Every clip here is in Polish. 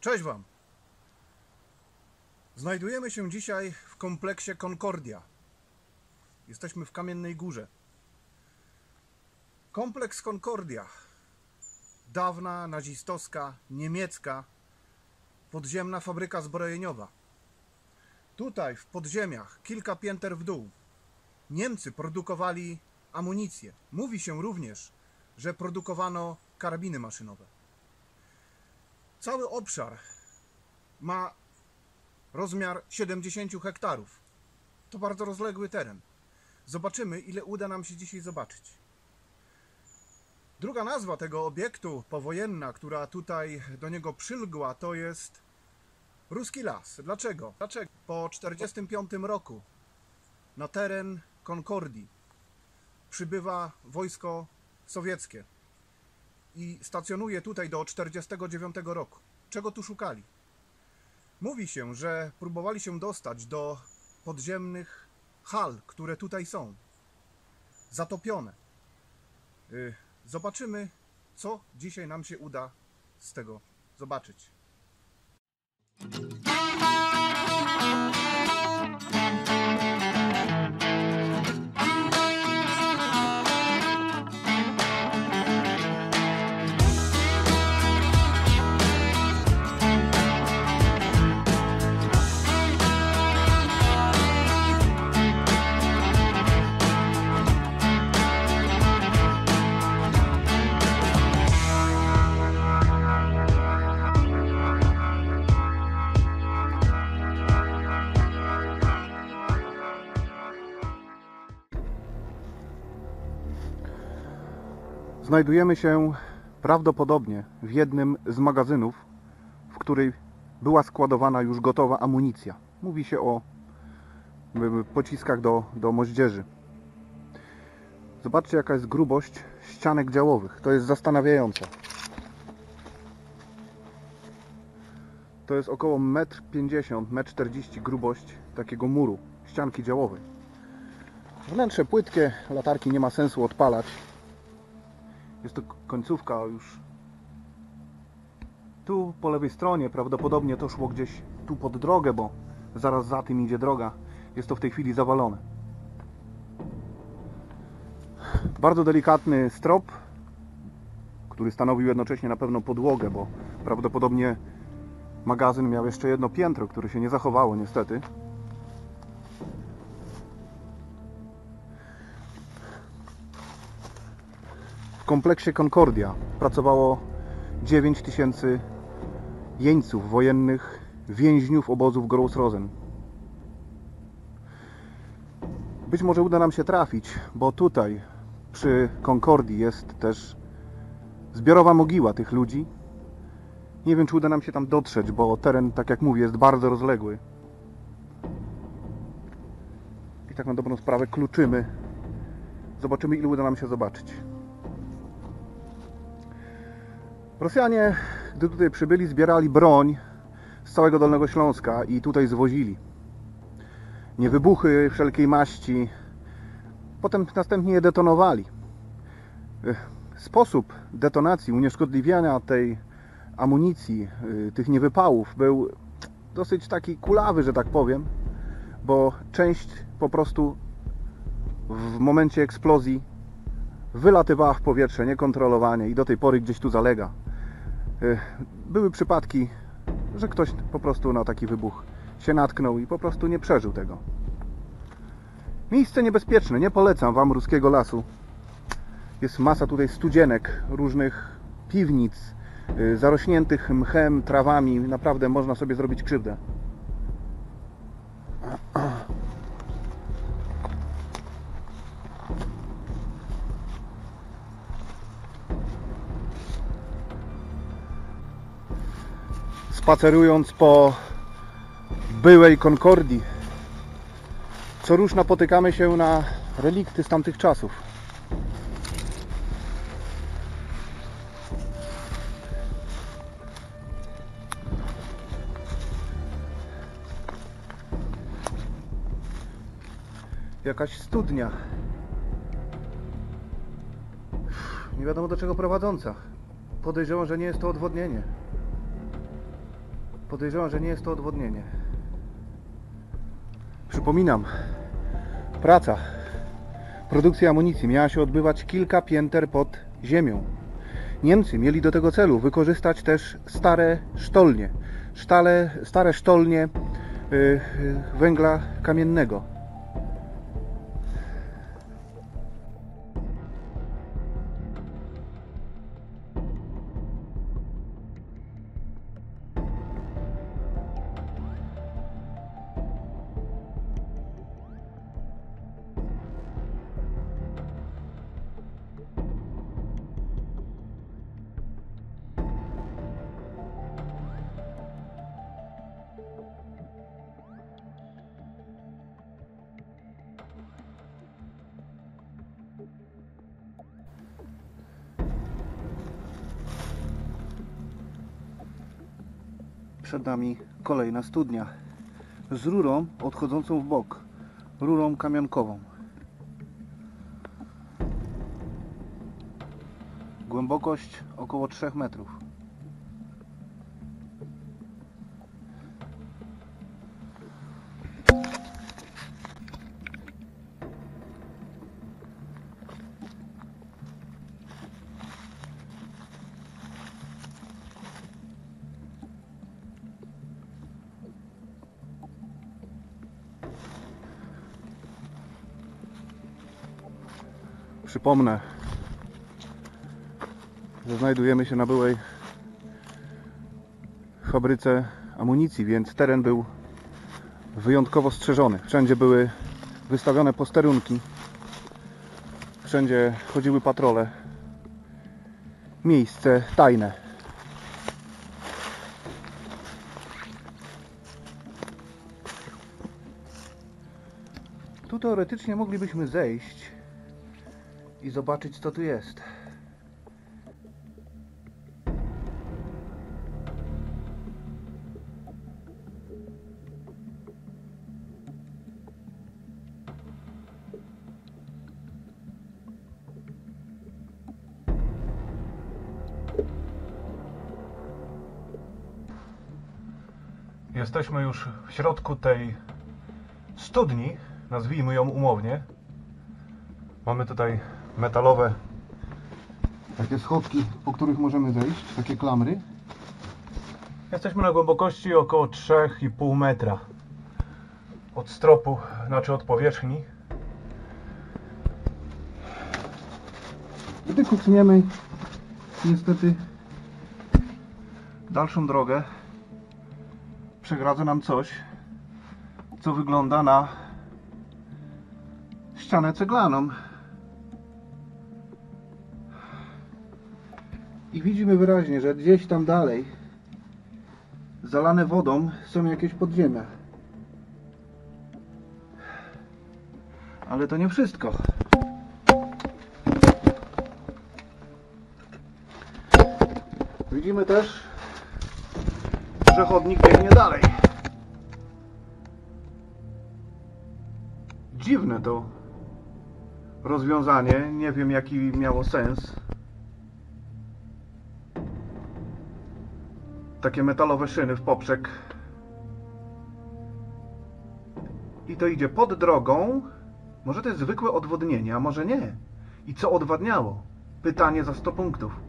Cześć Wam! Znajdujemy się dzisiaj w kompleksie Concordia. Jesteśmy w Kamiennej Górze. Kompleks Concordia. Dawna, nazistowska, niemiecka, podziemna fabryka zbrojeniowa. Tutaj, w podziemiach, kilka pięter w dół, Niemcy produkowali amunicję. Mówi się również, że produkowano karabiny maszynowe. Cały obszar ma rozmiar 70 hektarów. To bardzo rozległy teren. Zobaczymy, ile uda nam się dzisiaj zobaczyć. Druga nazwa tego obiektu powojenna, która tutaj do niego przylgła, to jest Ruski Las. Dlaczego? Po 1945 roku na teren Concordii przybywa wojsko sowieckie i stacjonuje tutaj do 1949 roku. Czego tu szukali? Mówi się, że próbowali się dostać do podziemnych hal, które tutaj są, zatopione. Zobaczymy, co dzisiaj nam się uda z tego zobaczyć. Znajdujemy się prawdopodobnie w jednym z magazynów, w którym była składowana już gotowa amunicja. Mówi się o pociskach do moździerzy. Zobaczcie, jaka jest grubość ścianek działowych. To jest zastanawiające. To jest około 1,50 m, 1,40 m grubość takiego muru, ścianki działowej. Wnętrze płytkie, latarki nie ma sensu odpalać. Jest to końcówka już. Tu po lewej stronie prawdopodobnie to szło gdzieś tu pod drogę, bo zaraz za tym idzie droga. Jest to w tej chwili zawalone. Bardzo delikatny strop, który stanowił jednocześnie na pewno podłogę, bo prawdopodobnie magazyn miał jeszcze jedno piętro, które się nie zachowało niestety. W kompleksie Concordia pracowało 9000 jeńców wojennych, więźniów obozów Gross-Rosen. Być może uda nam się trafić, bo tutaj przy Concordii jest też zbiorowa mogiła tych ludzi. Nie wiem, czy uda nam się tam dotrzeć, bo teren, tak jak mówię, jest bardzo rozległy. I tak na dobrą sprawę kluczymy. Zobaczymy, ile uda nam się zobaczyć. Rosjanie, gdy tutaj przybyli, zbierali broń z całego Dolnego Śląska i tutaj zwozili. Niewybuchy wszelkiej maści. Potem następnie je detonowali. Sposób detonacji, unieszkodliwiania tej amunicji, tych niewypałów był dosyć taki kulawy, że tak powiem, bo część po prostu w momencie eksplozji wylatywała w powietrze niekontrolowanie i do tej pory gdzieś tu zalega. Były przypadki, że ktoś po prostu na taki wybuch się natknął i po prostu nie przeżył tego. Miejsce niebezpieczne, nie polecam Wam Ruskiego Lasu. Jest masa tutaj studzienek, różnych piwnic, zarośniętych mchem, trawami. Naprawdę można sobie zrobić krzywdę. Spacerując po byłej Concordii, co rusz napotykamy się na relikty z tamtych czasów. Jakaś studnia. Nie wiadomo do czego prowadząca. Podejrzewam, że nie jest to odwodnienie. Podejrzewam, że nie jest to odwodnienie. Przypominam, praca, produkcja amunicji miała się odbywać kilka pięter pod ziemią. Niemcy mieli do tego celu wykorzystać też stare sztolnie, stare sztolnie węgla kamiennego. Przed nami kolejna studnia z rurą odchodzącą w bok, rurą kamionkową. Głębokość około 3 metrów. Przypomnę, że znajdujemy się na byłej fabryce amunicji, więc teren był wyjątkowo strzeżony. Wszędzie były wystawione posterunki, wszędzie chodziły patrole. Miejsce tajne. Tu teoretycznie moglibyśmy zejść i zobaczyć, co tu jest. Jesteśmy już w środku tej studni, nazwijmy ją umownie. Mamy tutaj metalowe takie schodki, po których możemy zejść, takie klamry. Jesteśmy na głębokości około 3,5 metra od stropu, znaczy od powierzchni. Gdy kucniemy niestety dalszą drogę, przegradza nam coś, co wygląda na ścianę ceglaną. I widzimy wyraźnie, że gdzieś tam dalej, zalane wodą, są jakieś podziemia. Ale to nie wszystko. Widzimy też, że chodnik biegnie dalej. Dziwne to rozwiązanie. Nie wiem, jaki miało sens. Takie metalowe szyny w poprzek i to idzie pod drogą. Może to jest zwykłe odwodnienie, a może nie. I co odwadniało? Pytanie za 100 punktów.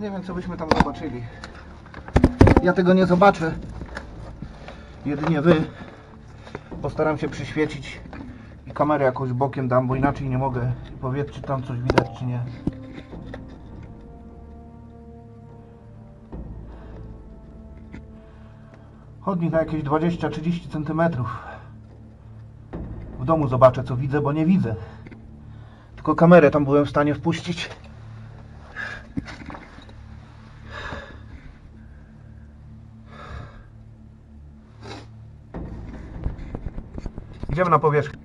Nie wiem, co byśmy tam zobaczyli. Ja tego nie zobaczę, jedynie wy. Postaram się przyświecić i kamerę jakoś bokiem dam, bo inaczej nie mogę. Powiedz, czy tam coś widać, czy nie. Chodnik na jakieś 20-30 cm. W domu zobaczę, co widzę, bo nie widzę. Tylko kamerę tam byłem w stanie wpuścić. Idziemy na powierzchnię.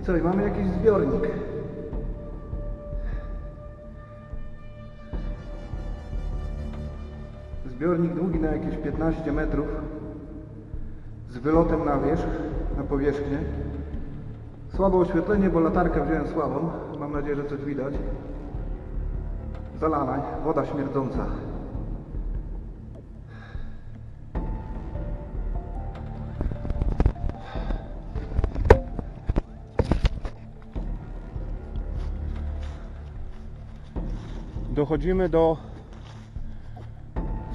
I co, i mamy jakiś zbiornik. Zbiornik długi na jakieś 15 metrów z wylotem na wierzch, na powierzchnię. Słabe oświetlenie, bo latarkę wziąłem słabą. Mam nadzieję, że coś widać. Zalana, woda śmierdząca. Dochodzimy do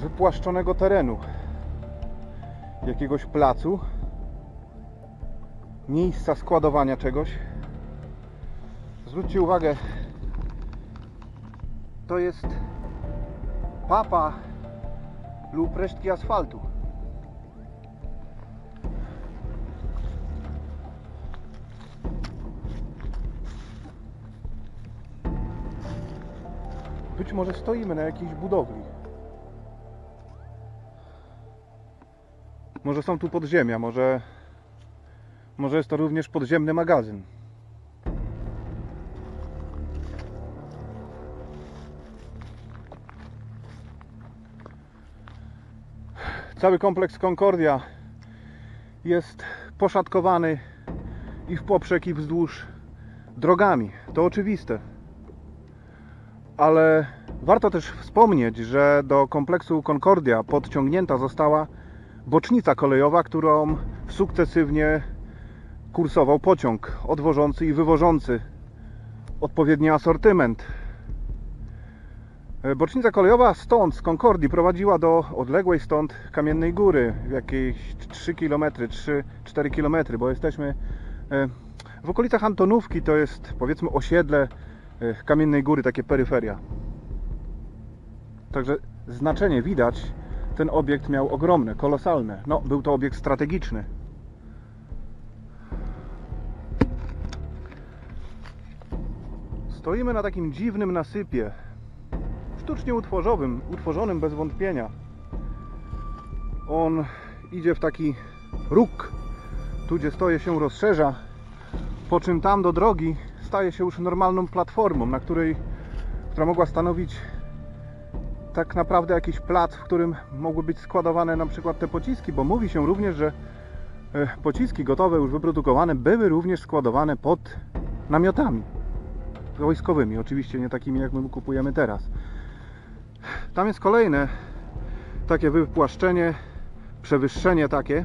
wypłaszczonego terenu, jakiegoś placu, miejsca składowania czegoś. Zwróćcie uwagę, to jest papa lub resztki asfaltu. Być może stoimy na jakiejś budowli. Może są tu podziemia, może jest to również podziemny magazyn. Cały kompleks Concordia jest poszatkowany i w poprzek, i wzdłuż drogami. To oczywiste. Ale warto też wspomnieć, że do kompleksu Concordia podciągnięta została bocznica kolejowa, którą sukcesywnie kursował pociąg odwożący i wywożący odpowiedni asortyment. Bocznica kolejowa stąd, z Concordii, prowadziła do odległej stąd Kamiennej Góry, jakieś 3 km, 3-4 km, bo jesteśmy w okolicach Antonówki, to jest powiedzmy osiedle Kamiennej Góry, takie peryferia. Także znaczenie widać, ten obiekt miał ogromne, kolosalne. No, był to obiekt strategiczny. Stoimy na takim dziwnym nasypie, sztucznie utworzonym bez wątpienia. On idzie w taki róg, tu gdzie stoję się rozszerza, po czym tam do drogi staje się już normalną platformą, na której, która mogła stanowić tak naprawdę jakiś plac, w którym mogły być składowane na przykład te pociski, bo mówi się również, że pociski gotowe, już wyprodukowane, były również składowane pod namiotami wojskowymi, oczywiście nie takimi jak my kupujemy teraz. Tam jest kolejne takie wypłaszczenie, przewyższenie takie.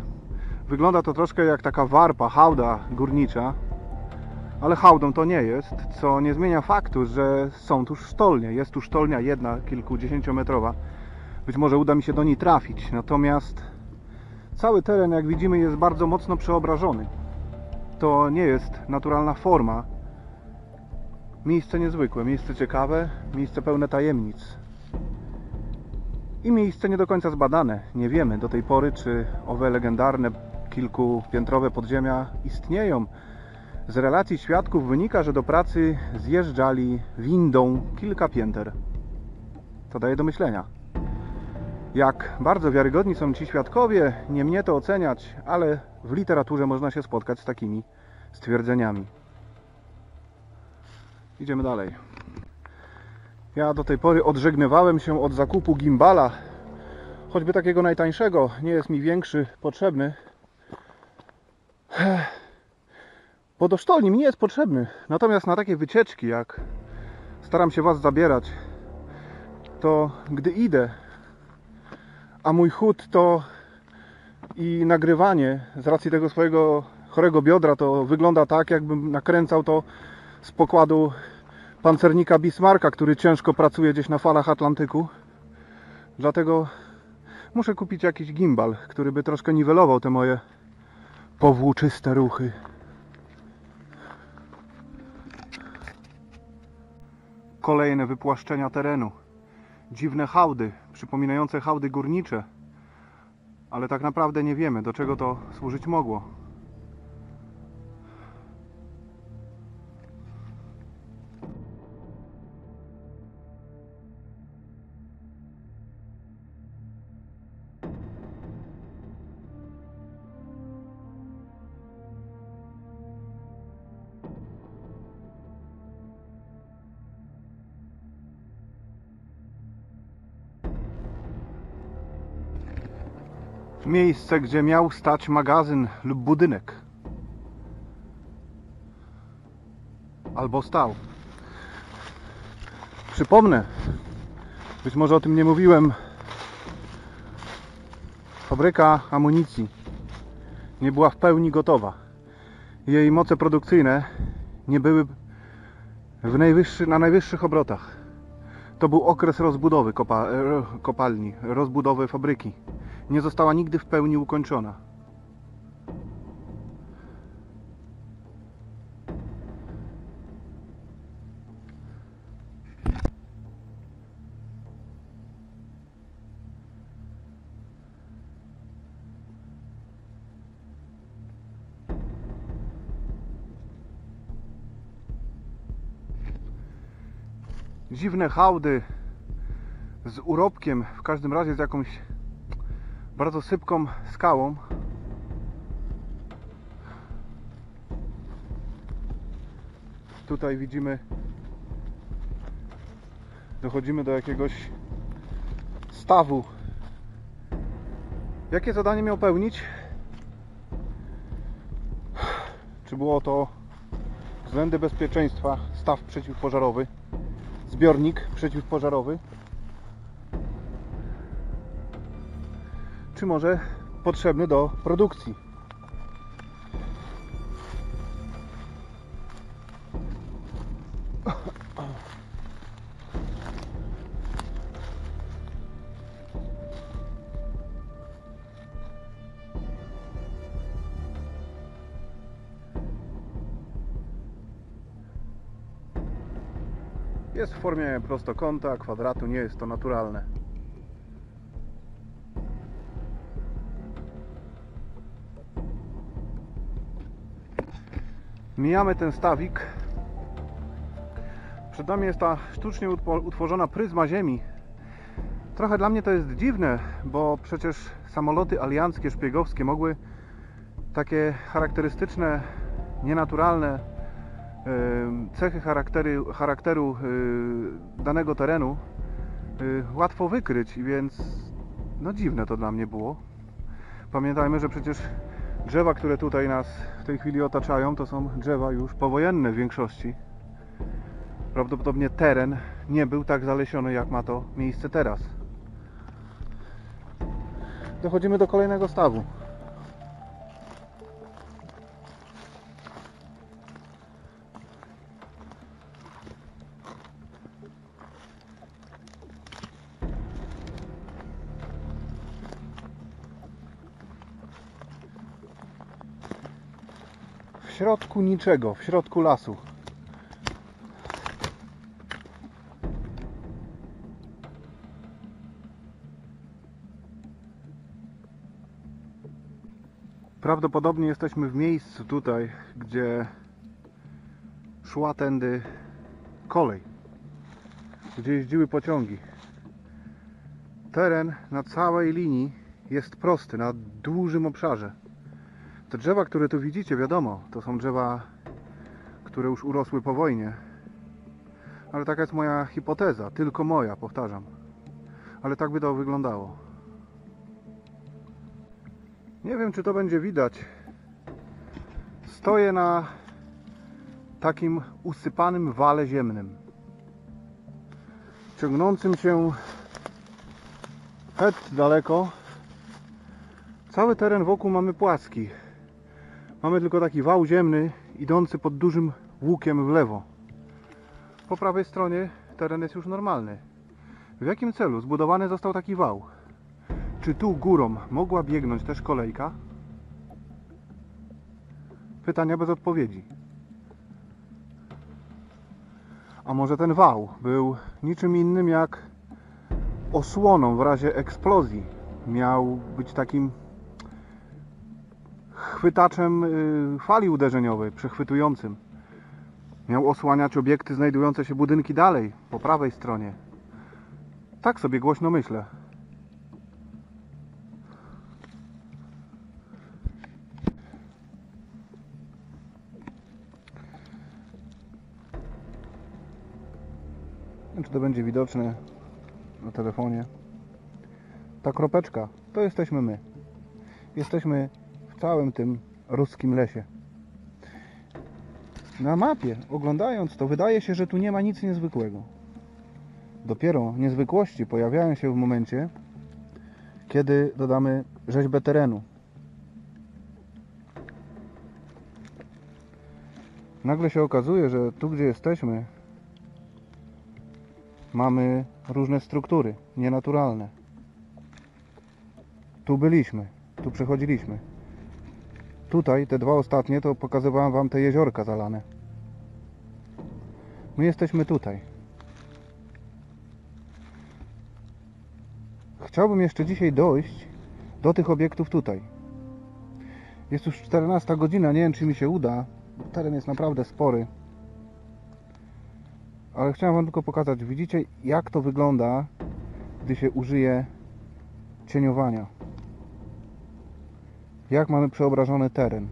Wygląda to troszkę jak taka warpa, hałda górnicza, ale hałdą to nie jest, co nie zmienia faktu, że są tu sztolnie. Jest tu sztolnia jedna, kilkudziesięciometrowa. Być może uda mi się do niej trafić. Natomiast cały teren, jak widzimy, jest bardzo mocno przeobrażony. To nie jest naturalna forma. Miejsce niezwykłe, miejsce ciekawe, miejsce pełne tajemnic. I miejsce nie do końca zbadane. Nie wiemy do tej pory, czy owe legendarne kilkupiętrowe podziemia istnieją. Z relacji świadków wynika, że do pracy zjeżdżali windą kilka pięter. To daje do myślenia. Jak bardzo wiarygodni są ci świadkowie, nie mnie to oceniać, ale w literaturze można się spotkać z takimi stwierdzeniami. Idziemy dalej. Ja do tej pory odżegnywałem się od zakupu gimbala, choćby takiego najtańszego, nie jest mi większy potrzebny. Bo do sztolni mi nie jest potrzebny, natomiast na takie wycieczki, jak staram się Was zabierać, to gdy idę, a mój chód to i nagrywanie z racji tego swojego chorego biodra, to wygląda tak, jakbym nakręcał to z pokładu pancernika Bismarcka, który ciężko pracuje gdzieś na falach Atlantyku. Dlatego muszę kupić jakiś gimbal, który by troszkę niwelował te moje powłóczyste ruchy. Kolejne wypłaszczenia terenu. Dziwne hałdy, przypominające hałdy górnicze. Ale tak naprawdę nie wiemy, do czego to służyć mogło. miejsce, gdzie miał stać magazyn lub budynek. Albo stał. Przypomnę, być może o tym nie mówiłem, fabryka amunicji nie była w pełni gotowa. Jej moce produkcyjne nie były na najwyższych obrotach. To był okres rozbudowy kopalni, rozbudowy fabryki. Nie została nigdy w pełni ukończona. Dziwne hałdy z urobkiem, w każdym razie z jakąś bardzo sypką skałą. Tutaj widzimy, dochodzimy do jakiegoś stawu. Jakie zadanie miał pełnić? Czy było to względy bezpieczeństwa, staw przeciwpożarowy? Zbiornik przeciwpożarowy, czy może potrzebny do produkcji. Jest w formie prostokąta, kwadratu, nie jest to naturalne. Mijamy ten stawik. Przed nami jest ta sztucznie utworzona pryzma Ziemi. Trochę dla mnie to jest dziwne, bo przecież samoloty alianckie, szpiegowskie mogły takie charakterystyczne, nienaturalne cechy charakteru danego terenu łatwo wykryć, więc no dziwne to dla mnie było. Pamiętajmy, że przecież drzewa, które tutaj nas w tej chwili otaczają, to są drzewa już powojenne w większości. Prawdopodobnie teren nie był tak zalesiony, jak ma to miejsce teraz. Dochodzimy do kolejnego stawu. W środku niczego, w środku lasu. Prawdopodobnie jesteśmy w miejscu tutaj, gdzie szła tędy kolej, gdzie jeździły pociągi. Teren na całej linii jest prosty, na dużym obszarze. Te drzewa, które tu widzicie, wiadomo, to są drzewa, które już urosły po wojnie. Ale taka jest moja hipoteza, tylko moja, powtarzam. Ale tak by to wyglądało. Nie wiem, czy to będzie widać. Stoję na takim usypanym wale ziemnym, ciągnącym się het daleko. Cały teren wokół mamy płaski. Mamy tylko taki wał ziemny idący pod dużym łukiem w lewo. Po prawej stronie teren jest już normalny. W jakim celu zbudowany został taki wał? Czy tu górą mogła biegnąć też kolejka? Pytania bez odpowiedzi. A może ten wał był niczym innym jak osłoną w razie eksplozji? Miał być takim chwytaczem fali uderzeniowej, przechwytującym. Miał osłaniać obiekty znajdujące się budynki dalej, po prawej stronie. Tak sobie głośno myślę. Nie wiem, czy to będzie widoczne na telefonie. Ta kropeczka, to jesteśmy my. jesteśmy w całym tym ruskim lesie. Na mapie, oglądając to, wydaje się, że tu nie ma nic niezwykłego. Dopiero niezwykłości pojawiają się w momencie, kiedy dodamy rzeźbę terenu. Nagle się okazuje, że tu, gdzie jesteśmy, mamy różne struktury nienaturalne. Tu byliśmy, tu przechodziliśmy. Tutaj, te dwa ostatnie, to pokazywałem wam te jeziorka zalane. My jesteśmy tutaj. Chciałbym jeszcze dzisiaj dojść do tych obiektów tutaj. Jest już 14 godzina, nie wiem, czy mi się uda. Teren jest naprawdę spory. Ale chciałem wam tylko pokazać, widzicie, jak to wygląda, gdy się użyje cieniowania. Jak mamy przeobrażony teren.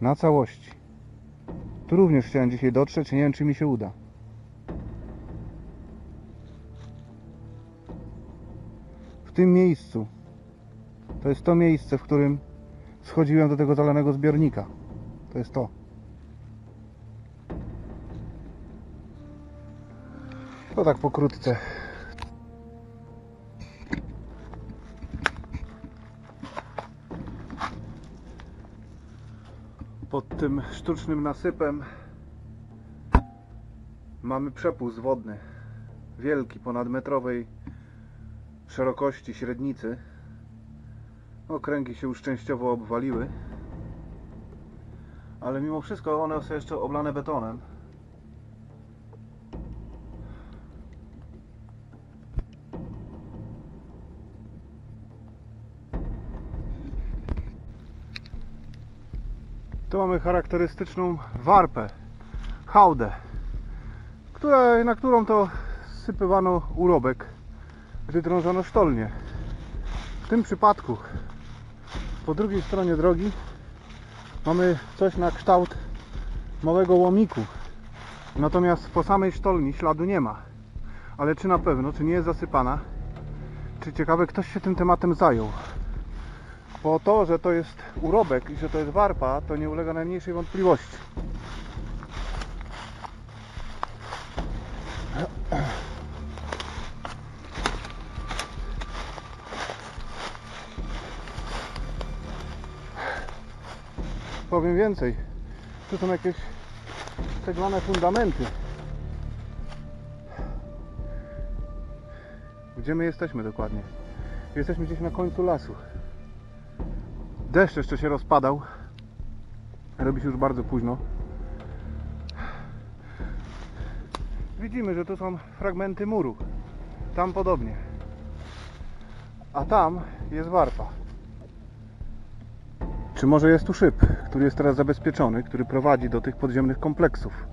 Na całości. Tu również chciałem dzisiaj dotrzeć, nie wiem, czy mi się uda. W tym miejscu. To jest to miejsce, w którym schodziłem do tego zalanego zbiornika. To jest to. To tak pokrótce. Pod tym sztucznym nasypem mamy przepływ wodny. Wielki, ponadmetrowej szerokości średnicy. Okręgi się już częściowo obwaliły. Ale mimo wszystko one są jeszcze oblane betonem. Tu mamy charakterystyczną warpę, hałdę, na którą to sypywano urobek, gdy drążono sztolnie. W tym przypadku po drugiej stronie drogi mamy coś na kształt małego łomiku, natomiast po samej sztolni śladu nie ma. Ale czy na pewno, czy nie jest zasypana, czy ciekawe, ktoś się tym tematem zajął. Bo to, że to jest urobek i że to jest warpa, to nie ulega najmniejszej wątpliwości. Powiem więcej, tu są jakieś ceglane fundamenty. Gdzie my jesteśmy dokładnie? Jesteśmy gdzieś na końcu lasu. Deszcz jeszcze się rozpadał. Robi się już bardzo późno. Widzimy, że tu są fragmenty muru. Tam podobnie. A tam jest warpa. Czy może jest tu szyb, który jest teraz zabezpieczony, który prowadzi do tych podziemnych kompleksów?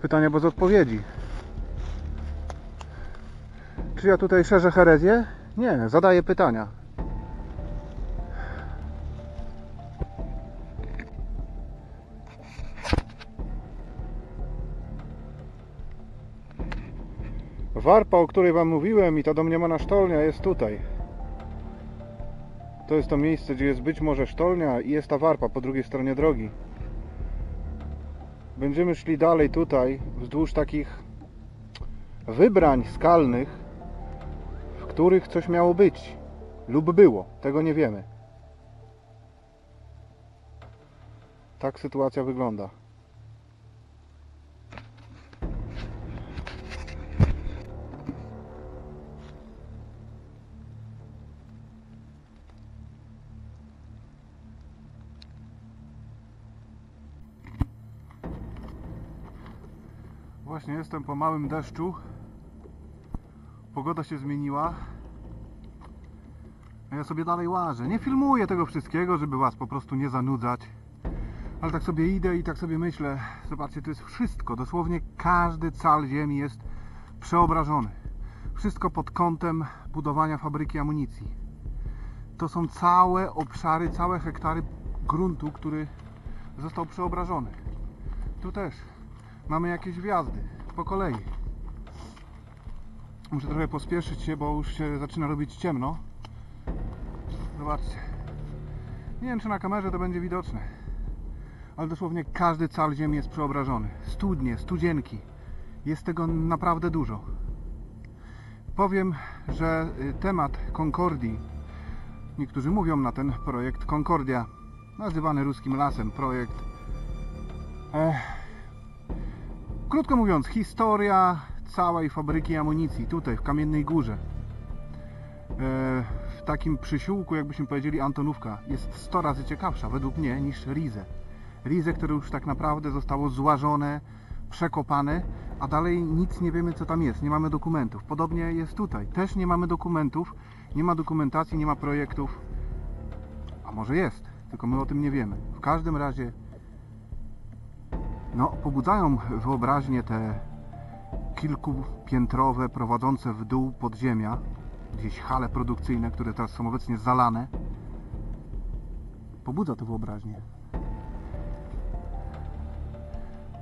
Pytania bez odpowiedzi. Czy ja tutaj szerzę herezję? Nie, zadaję pytania. Warpa, o której wam mówiłem, i ta domniemana sztolnia jest tutaj. To jest to miejsce, gdzie jest być może sztolnia i jest ta warpa po drugiej stronie drogi. Będziemy szli dalej tutaj, wzdłuż takich wybrań skalnych, w których coś miało być lub było. Tego nie wiemy. Tak sytuacja wygląda. Właśnie jestem po małym deszczu. Pogoda się zmieniła. A ja sobie dalej łażę. Nie filmuję tego wszystkiego, żeby was po prostu nie zanudzać. Ale tak sobie idę i tak sobie myślę. Zobaczcie, to jest wszystko. Dosłownie każdy cal ziemi jest przeobrażony. Wszystko pod kątem budowania fabryki amunicji. To są całe obszary, całe hektary gruntu, który został przeobrażony. Tu też. Mamy jakieś wjazdy, po kolei. Muszę trochę pospieszyć się, bo już się zaczyna robić ciemno. Zobaczcie. Nie wiem, czy na kamerze to będzie widoczne, ale dosłownie każdy cal ziemi jest przeobrażony. Studnie, studzienki. Jest tego naprawdę dużo. Powiem, że temat Konkordii, niektórzy mówią na ten projekt Concordia, nazywany ruskim lasem, projekt... Krótko mówiąc, historia całej fabryki amunicji tutaj, w Kamiennej Górze. W takim przysiłku, jakbyśmy powiedzieli, Antonówka jest 100 razy ciekawsza, według mnie, niż Riese. Riese, które już tak naprawdę zostało złażone, przekopane, a dalej nic nie wiemy, co tam jest, nie mamy dokumentów. Podobnie jest tutaj, też nie mamy dokumentów, nie ma dokumentacji, nie ma projektów, a może jest, tylko my o tym nie wiemy. W każdym razie, no, pobudzają wyobraźnię te kilkupiętrowe, prowadzące w dół podziemia, gdzieś hale produkcyjne, które teraz są obecnie zalane. Pobudza to wyobraźnię.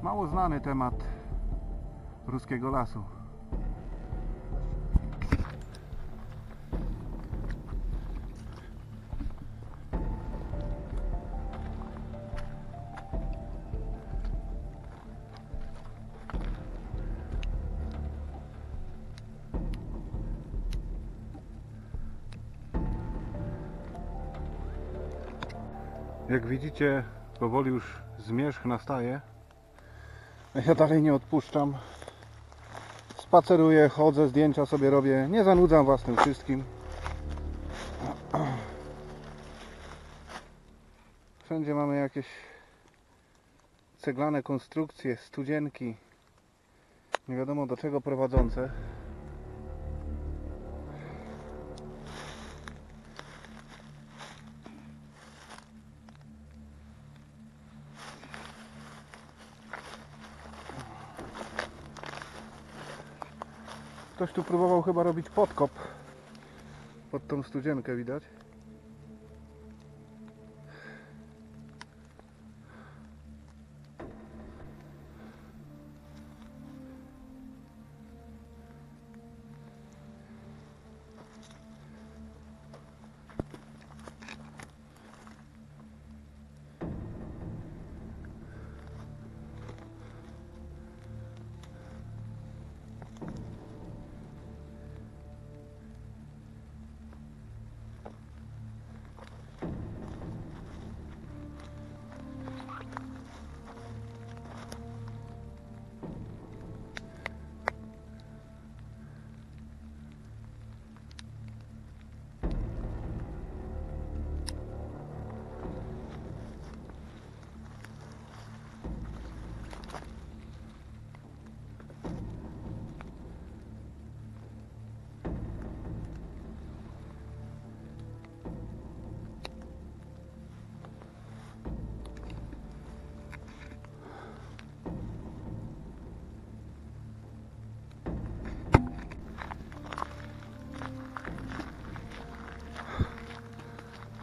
Mało znany temat ruskiego lasu. Jak widzicie, powoli już zmierzch nastaje. Ja dalej nie odpuszczam. Spaceruję, chodzę, zdjęcia sobie robię. Nie zanudzam was tym wszystkim. Wszędzie mamy jakieś ceglane konstrukcje, studzienki. Nie wiadomo do czego prowadzące. Ktoś tu próbował chyba robić podkop pod tą studzienkę, widać.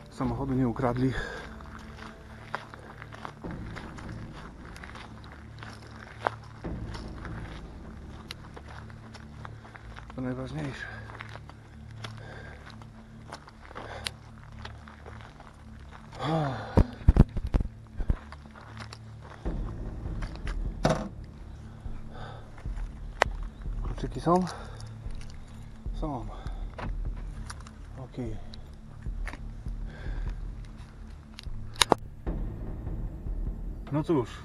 Samochodu nie ukradli. To najważniejsze. Kluczyki są? Są. Okej. No cóż,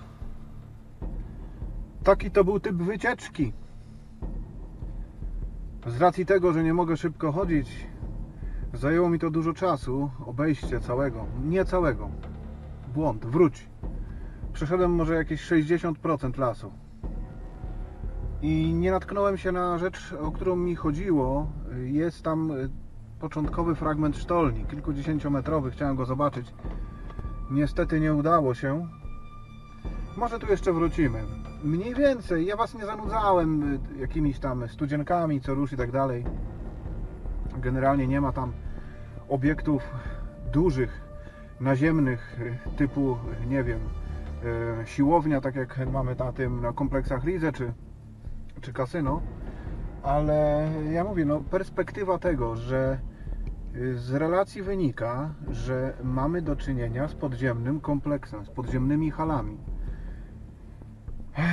taki to był typ wycieczki. Z racji tego, że nie mogę szybko chodzić, zajęło mi to dużo czasu, obejście całego, nie całego, błąd, wróć. Przeszedłem może jakieś 60% lasu i nie natknąłem się na rzecz, o którą mi chodziło. Jest tam początkowy fragment sztolni, kilkudziesięciometrowy, chciałem go zobaczyć. Niestety nie udało się. Może tu jeszcze wrócimy. Mniej więcej, ja was nie zanudzałem jakimiś tam studzienkami, co rusz i tak dalej. Generalnie nie ma tam obiektów dużych, naziemnych, typu, nie wiem, siłownia, tak jak mamy na tym, na kompleksach Riese czy kasyno. Ale ja mówię, no perspektywa tego, że Z relacji wynika, że mamy do czynienia z podziemnym kompleksem, z podziemnymi halami.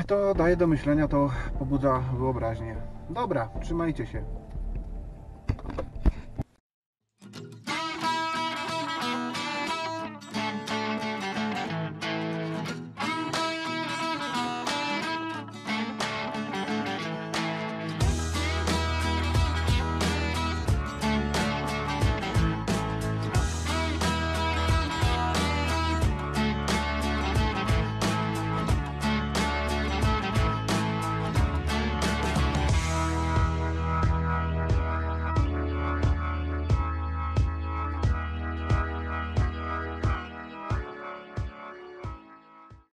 To daje do myślenia, to pobudza wyobraźnię. Dobra, trzymajcie się.